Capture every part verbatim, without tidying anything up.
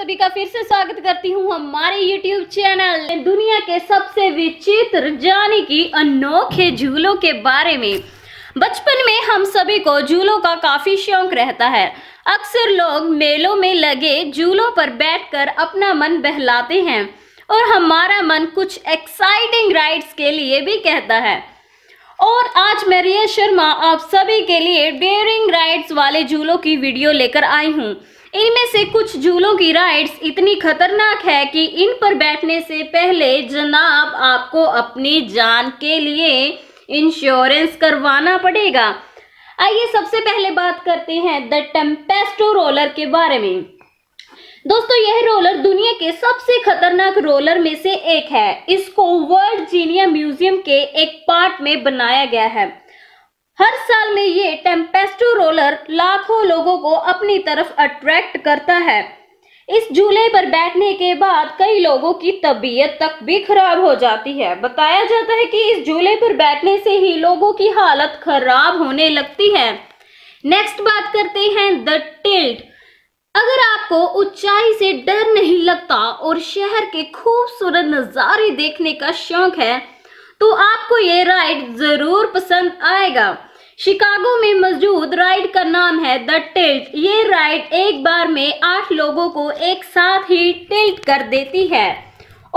सभी का फिर से स्वागत करती हूँ हमारे YouTube चैनल दुनिया के सबसे विचित्र जाने की अनोखे झूलों के बारे में। बचपन में हम सभी को झूलों का काफी शौक रहता है। अक्सर लोग मेलों में लगे झूलों पर बैठकर अपना मन बहलाते हैं और हमारा मन कुछ एक्साइटिंग राइड्स के लिए भी कहता है। और आज मैं रिया शर्मा आप सभी के लिए डेयरिंग राइड्स वाले झूलों की वीडियो लेकर आई हूँ। इनमें से कुछ झूलों की राइड्स इतनी खतरनाक है कि इन पर बैठने से पहले जनाब आपको अपनी जान के लिए इंश्योरेंस करवाना पड़ेगा। आइए सबसे पहले बात करते हैं द टेम्पेस्टो रोलर के बारे में। दोस्तों यह रोलर दुनिया के सबसे खतरनाक रोलर में से एक है। इसको वर्जिनिया म्यूजियम के एक पार्ट में बनाया गया है। हर साल में ये टेम्पेस्टो रोलर लाखों लोगों को अपनी तरफ अट्रैक्ट करता है। इस झूले पर बैठने के बाद कई लोगों की तबीयत तक भी खराब हो जाती है। बताया जाता है कि इस झूले पर बैठने से ही लोगों की हालत खराब होने लगती है। नेक्स्ट बात करते हैं द टिल्ट। अगर आपको ऊंचाई से डर नहीं लगता और शहर के खूबसूरत नज़ारे देखने का शौक है तो आपको ये राइड जरूर पसंद आएगा। शिकागो में मौजूद राइड का नाम है द टिल्ट। ये राइड एक बार में आठ लोगों को एक साथ ही टिल्ट कर देती है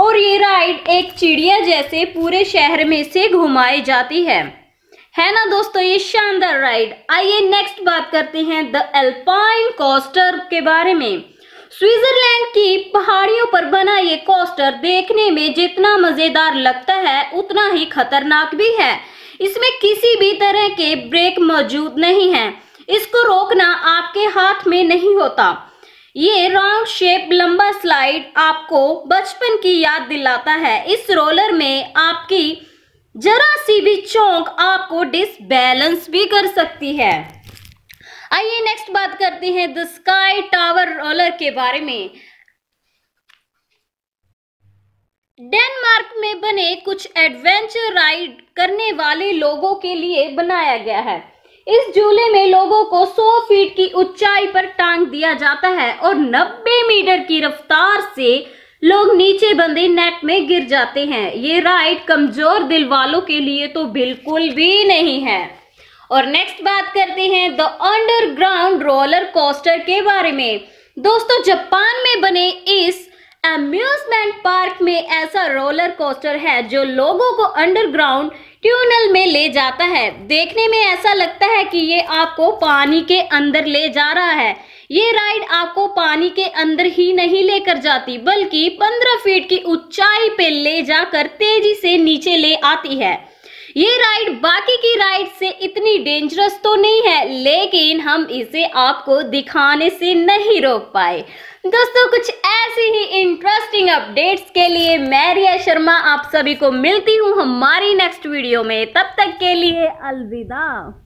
और ये राइड एक चिड़िया जैसे पूरे शहर में से घुमाई जाती है है ना दोस्तों, ये शानदार राइड। आइए नेक्स्ट बात करते हैं द अल्पाइन कोस्टर के बारे में। स्विट्जरलैंड की पहाड़ियों पर बना ये कोस्टर देखने में जितना मजेदार लगता है उतना ही खतरनाक भी है। इसमें किसी भी तरह के ब्रेक मौजूद नहीं है। इसको रोकना आपके हाथ में नहीं होता। ये राउंड शेप लंबा स्लाइड आपको बचपन की याद दिलाता है। इस रोलर में आपकी जरा सी भी चौंक आपको डिसबैलेंस भी कर सकती है। आइए नेक्स्ट बात करते हैं द स्काई टावर रोलर के बारे में। डेनमार्क में बने कुछ एडवेंचर राइड करने वाले लोगों के लिए बनाया गया है। इस झूले में लोगों को सौ फीट की ऊंचाई पर टांग दिया जाता है और नब्बे मीटर की रफ्तार से लोग नीचे बंधे नेट में गिर जाते हैं। ये राइड कमजोर दिल वालों के लिए तो बिल्कुल भी नहीं है। और नेक्स्ट बात करते हैं द अंडरग्राउंड रोलर कोस्टर के बारे में। दोस्तों जापान में बने इस अम्यूजमेंट पार्क में ऐसा रोलर कोस्टर है जो लोगों को अंडरग्राउंड टनल में ले जाता है। देखने में ऐसा लगता है कि ये आपको पानी के अंदर ले जा रहा है। ये राइड आपको पानी के अंदर ही नहीं लेकर जाती बल्कि पंद्रह फीट की ऊंचाई पे ले जाकर तेजी से नीचे ले आती है। ये राइड बाकी की राइड से इतनी डेंजरस तो नहीं है, लेकिन हम इसे आपको दिखाने से नहीं रोक पाए। दोस्तों कुछ ऐसे ही इंटरेस्टिंग अपडेट्स के लिए मैं रिया शर्मा आप सभी को मिलती हूँ हमारी नेक्स्ट वीडियो में। तब तक के लिए अलविदा।